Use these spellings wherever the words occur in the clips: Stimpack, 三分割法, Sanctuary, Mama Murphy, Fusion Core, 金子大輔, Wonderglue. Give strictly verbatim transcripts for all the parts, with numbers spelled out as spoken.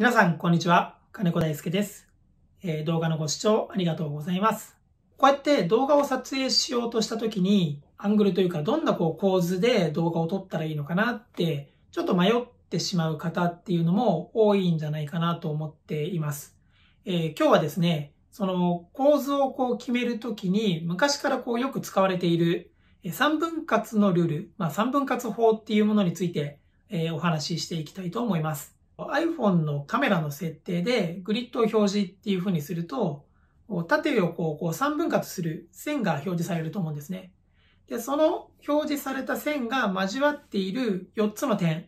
皆さん、こんにちは。金子大輔です、えー。動画のご視聴ありがとうございます。こうやって動画を撮影しようとしたときに、アングルというか、どんなこう構図で動画を撮ったらいいのかなって、ちょっと迷ってしまう方っていうのも多いんじゃないかなと思っています。えー、今日はですね、その構図をこう決めるときに、昔からこうよく使われている三分割のルール、まあ、三分割法っていうものについて、えー、お話ししていきたいと思います。iPhone のカメラの設定でグリッドを表示っていう風にすると、縦横をこうさんぶん割する線が表示されると思うんですね。で、その表示された線が交わっているよっつの点、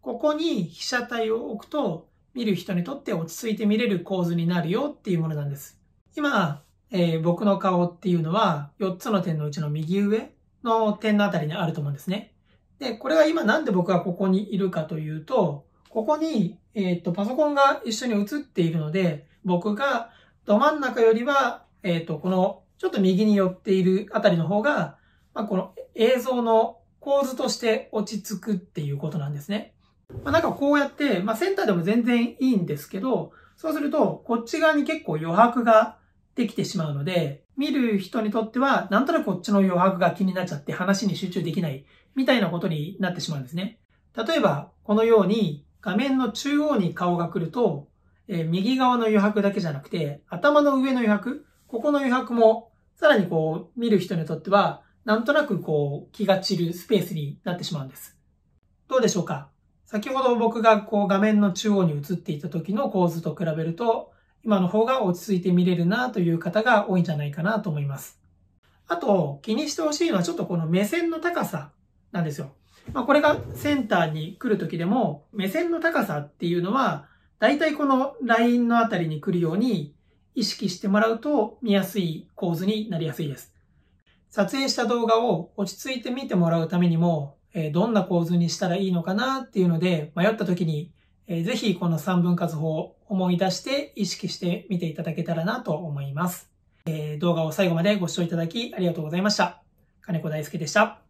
ここに被写体を置くと見る人にとって落ち着いて見れる構図になるよっていうものなんです。今、えー、僕の顔っていうのはよっつの点のうちの右上の点のあたりにあると思うんですね。で、これは今なんで僕がここにいるかというと、ここに、えっと、パソコンが一緒に映っているので、僕がど真ん中よりは、えっと、この、ちょっと右に寄っているあたりの方が、まあ、この映像の構図として落ち着くっていうことなんですね。まあ、なんかこうやって、まあ、センターでも全然いいんですけど、そうすると、こっち側に結構余白ができてしまうので、見る人にとっては、なんとなくこっちの余白が気になっちゃって話に集中できない、みたいなことになってしまうんですね。例えば、このように、画面の中央に顔が来ると、えー、右側の余白だけじゃなくて、頭の上の余白、ここの余白も、さらにこう、見る人にとっては、なんとなくこう、気が散るスペースになってしまうんです。どうでしょうか？先ほど僕がこう、画面の中央に映っていた時の構図と比べると、今の方が落ち着いて見れるなという方が多いんじゃないかなと思います。あと、気にしてほしいのはちょっとこの目線の高さなんですよ。まあこれがセンターに来るときでも、目線の高さっていうのは、だいたいこのラインのあたりに来るように意識してもらうと見やすい構図になりやすいです。撮影した動画を落ち着いて見てもらうためにも、どんな構図にしたらいいのかなっていうので迷ったときに、ぜひこの三分割法を思い出して意識して見ていただけたらなと思います。動画を最後までご視聴いただきありがとうございました。金子大輔でした。